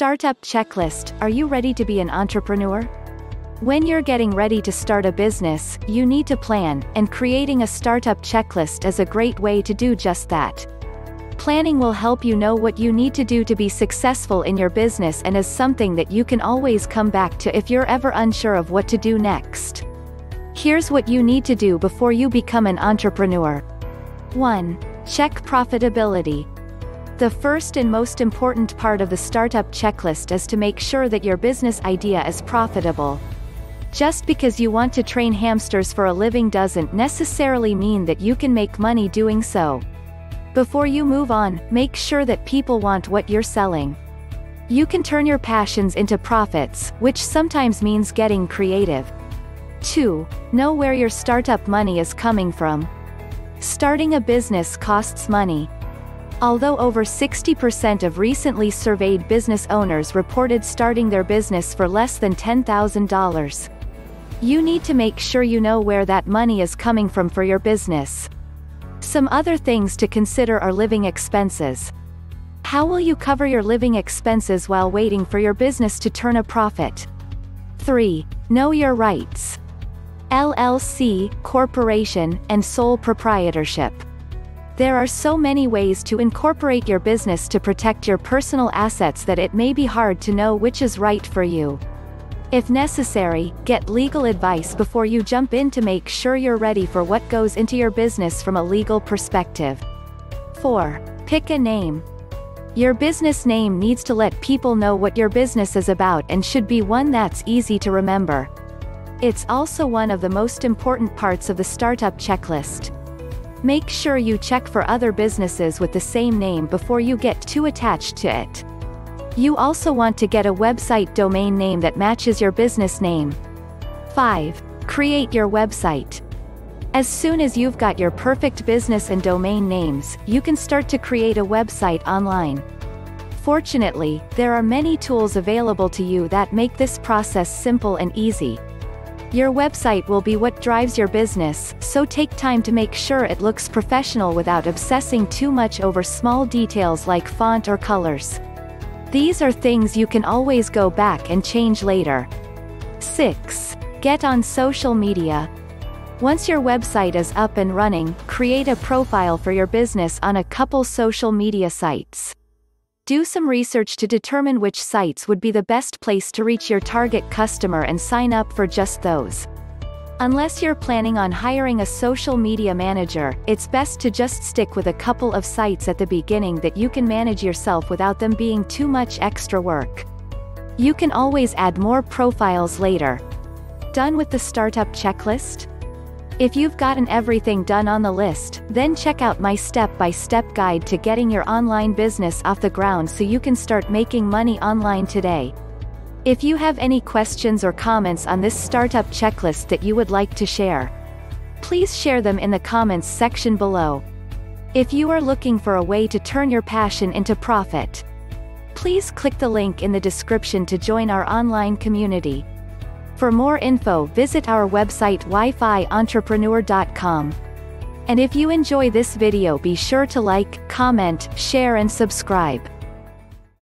Startup checklist. Are you ready to be an entrepreneur? When you're getting ready to start a business, you need to plan, and creating a startup checklist is a great way to do just that. Planning will help you know what you need to do to be successful in your business and is something that you can always come back to if you're ever unsure of what to do next. Here's what you need to do before you become an entrepreneur. 1. Check profitability. The first and most important part of the startup checklist is to make sure that your business idea is profitable. Just because you want to train hamsters for a living doesn't necessarily mean that you can make money doing so. Before you move on, make sure that people want what you're selling. You can turn your passions into profits, which sometimes means getting creative. 2. Know where your startup money is coming from. Starting a business costs money. Although over 60% of recently surveyed business owners reported starting their business for less than $10,000. You need to make sure you know where that money is coming from for your business. Some other things to consider are living expenses. How will you cover your living expenses while waiting for your business to turn a profit? 3. Know your rights. LLC, corporation, and sole proprietorship. There are so many ways to incorporate your business to protect your personal assets that it may be hard to know which is right for you. If necessary, get legal advice before you jump in to make sure you're ready for what goes into your business from a legal perspective. 4. Pick a name. Your business name needs to let people know what your business is about and should be one that's easy to remember. It's also one of the most important parts of the startup checklist. Make sure you check for other businesses with the same name before you get too attached to it. You also want to get a website domain name that matches your business name. 5. Create your website. As soon as you've got your perfect business and domain names, you can start to create a website online. Fortunately, there are many tools available to you that make this process simple and easy. Your website will be what drives your business, so take time to make sure it looks professional without obsessing too much over small details like font or colors. These are things you can always go back and change later. 6. Get on social media. Once your website is up and running, create a profile for your business on a couple social media sites. Do some research to determine which sites would be the best place to reach your target customer and sign up for just those. Unless you're planning on hiring a social media manager, it's best to just stick with a couple of sites at the beginning that you can manage yourself without them being too much extra work. You can always add more profiles later. Done with the startup checklist? If you've gotten everything done on the list, then check out my step-by-step guide to getting your online business off the ground so you can start making money online today. If you have any questions or comments on this startup checklist that you would like to share, please share them in the comments section below. If you are looking for a way to turn your passion into profit, please click the link in the description to join our online community. For more info, visit our website wifientrepreneur.com. And if you enjoy this video, be sure to like, comment, share and subscribe.